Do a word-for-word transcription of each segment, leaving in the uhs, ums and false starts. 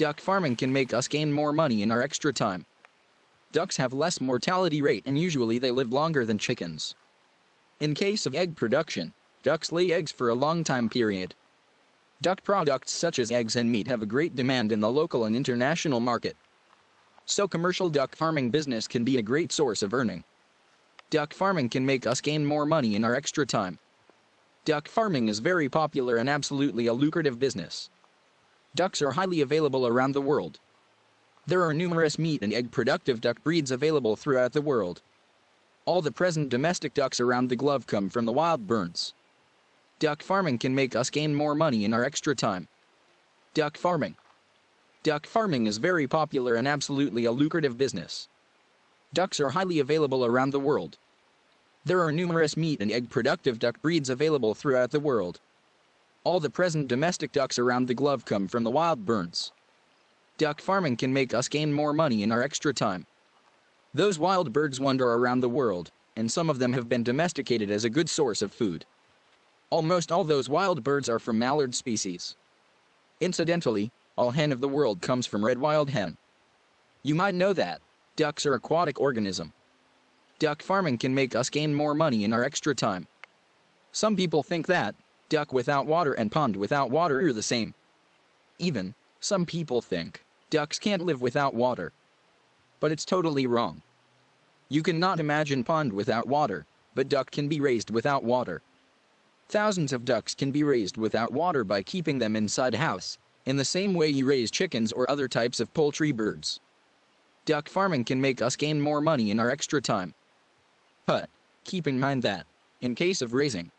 Duck farming can make us gain more money in our extra time. Ducks have less mortality rate and usually they live longer than chickens. In case of egg production, ducks lay eggs for a long time period. Duck products such as eggs and meat have a great demand in the local and international market. So commercial duck farming business can be a great source of earning. Duck farming can make us gain more money in our extra time. Duck farming is very popular and absolutely a lucrative business. Ducks are highly available around the world. There are numerous meat and egg productive duck breeds available throughout the world. All the present domestic ducks around the globe come from the wild birds. Duck farming can make us gain more money in our extra time. Duck farming. Duck farming is very popular and absolutely a lucrative business. Ducks are highly available around the world. There are numerous meat and egg productive duck breeds available throughout the world. All the present domestic ducks around the globe come from the wild birds. Duck farming can make us gain more money in our extra time. Those wild birds wander around the world, and some of them have been domesticated as a good source of food. Almost all those wild birds are from mallard species. Incidentally, all hen of the world comes from red wild hen. You might know that ducks are aquatic organism. Duck farming can make us gain more money in our extra time. Some people think that duck without water and pond without water are the same. Even, some people think ducks can't live without water. But it's totally wrong. You cannot imagine pond without water, but duck can be raised without water. Thousands of ducks can be raised without water by keeping them inside a house, in the same way you raise chickens or other types of poultry birds. Duck farming can make us gain more money in our extra time. But, keep in mind that, in case of raising,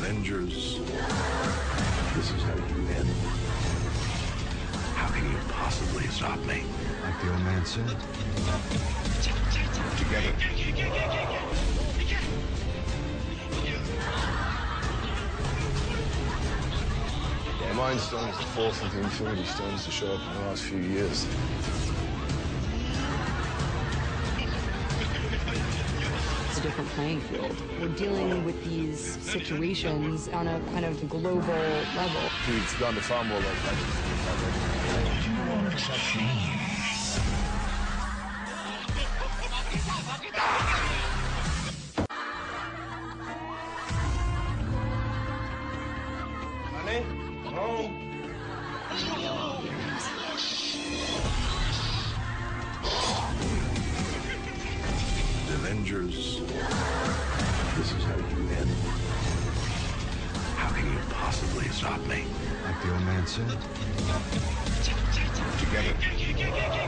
Avengers, this is how you end. How can you possibly stop me? Like the old man said. Together. The Mind Stone is the fourth of the Infinity Stones to show up in the last few years. A different playing field. We're dealing with these situations on a kind of global level. He's gone to far more like that. You won't accept me. Honey? Home? The Avengers. This is how you end. How can you possibly stop me? Like the old man said. Together.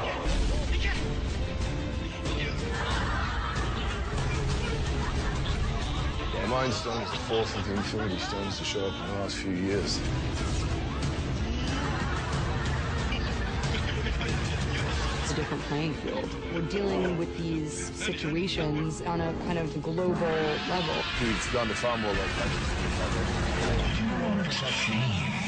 The Mind Stone is the fourth of the Infinity Stones to show up in the last few years. A different playing field. We're dealing with these situations on a kind of global level. He's gone to far more like that. You won't accept me.